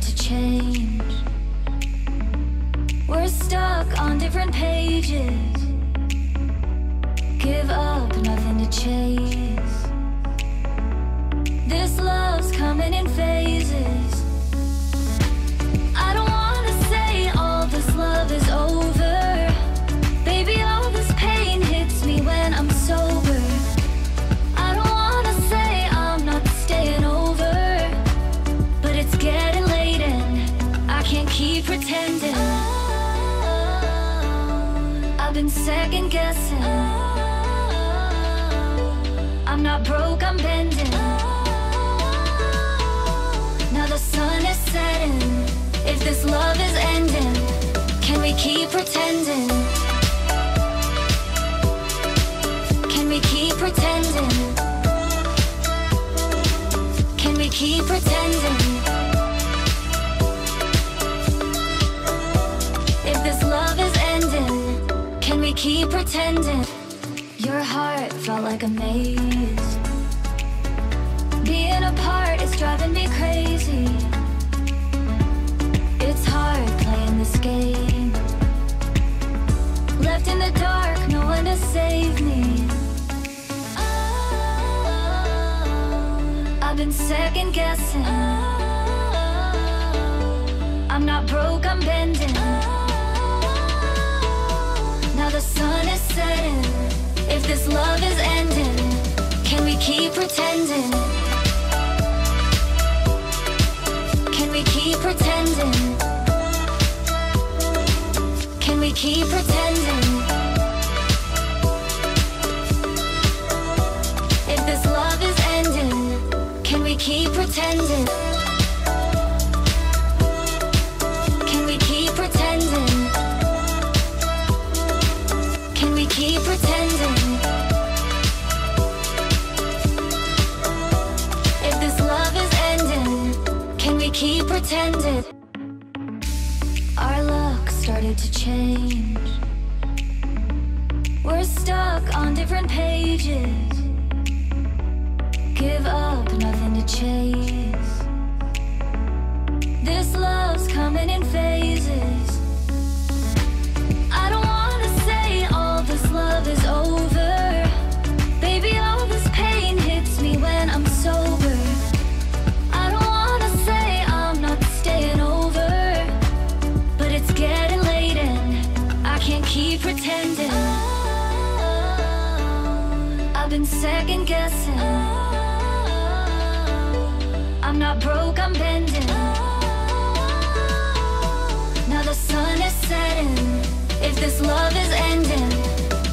scared to change. We're stuck on different pages. Give up, nothing to chase. This love's coming in phases. I don't wanna say all this love is over. Baby, all this pain hits me when I'm sober. I don't wanna say I'm not staying over, but it's getting late and I can't keep pretending. Oh, I've been second guessing. Oh, I'm not broke, I'm bending. Oh, now the sun is setting. If this love is ending, can we keep pretending? Can we keep pretending? Can we keep pretending? If this love is ending, can we keep pretending? Your heart felt like a maze. Being apart is driving me crazy. It's hard playing this game. Left in the dark, no one to save me. I've been second guessing. Oh, I'm not broke, I'm bending. Oh, now the sun is setting. If this love is ending, can we keep pretending? Can we keep pretending? Can we keep pretending? If this love is ending, can we keep pretending? Can we keep pretending? Can we keep pretending? If this love is ending, can we keep pretending? Our luck started to change. We're stuck on different pages. Give up, nothing to chase. This love's coming in phases. I don't wanna say all this love is over. Baby, all this pain hits me when I'm sober. I don't wanna say I'm not staying over, but it's getting late and I can't keep pretending. Oh, I've been second guessing. Oh, I'm not broke, I'm bending. Oh, now the sun is setting. If this love is ending,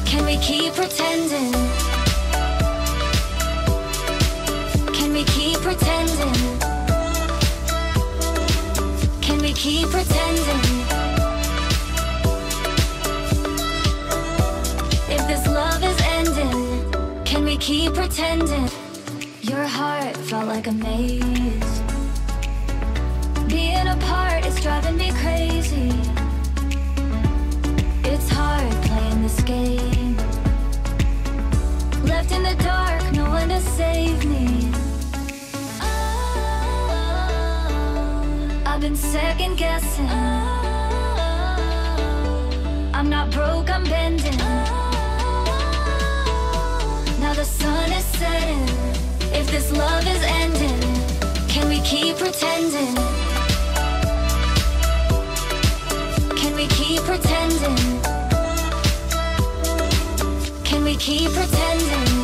can we keep pretending? Can we keep pretending? Can we keep pretending? If this love is ending, can we keep pretending? Your heart felt like a maze. Being apart is driving me crazy. It's hard playing this game. Left in the dark, no one to save me. Oh, I've been second guessing. Oh, I'm not broke, I'm bending. Oh, now the sun is setting. If this love is ending, can we keep pretending? Can we keep pretending? Can we keep pretending?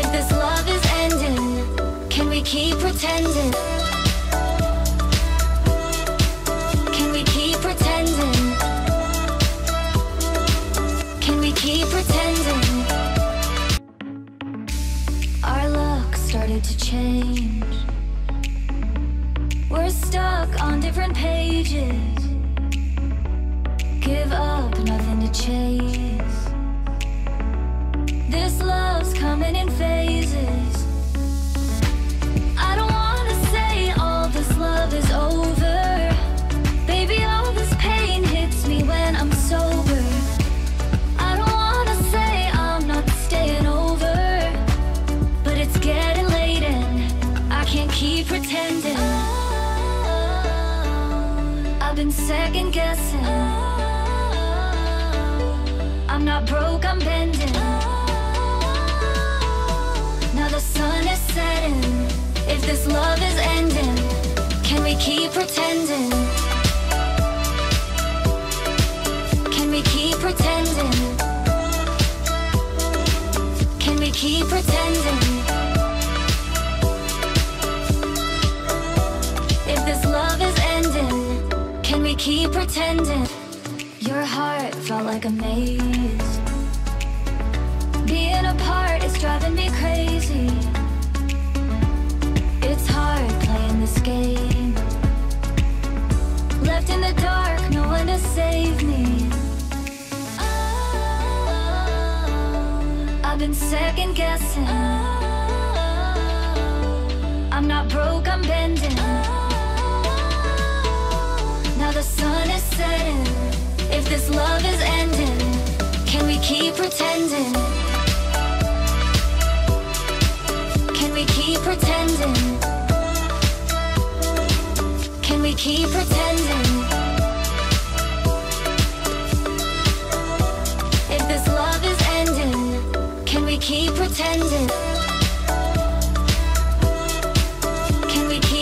If this love is ending, can we keep pretending? Can we keep pretending? Can we keep pretending? To change, we're stuck on different pages. Give up, nothing to chase. This love's coming in phases. I don't wanna say I've been second guessing. I'm not broke, I'm bending. Now the sun is setting. If this love is ending, can we keep pretending? Can we keep pretending? Can we keep pretending? If this love is ending, can we keep pretending? Your heart felt like a maze. Being apart is driving me crazy. It's hard playing this game. Left in the dark, no one to save me. Oh, I've been second guessing. Oh, I'm not broke, I'm bending. Now the sun is setting. If this love is ending, can we keep pretending? Can we keep pretending? Can we keep pretending? If this love is ending, can we keep pretending? Can we keep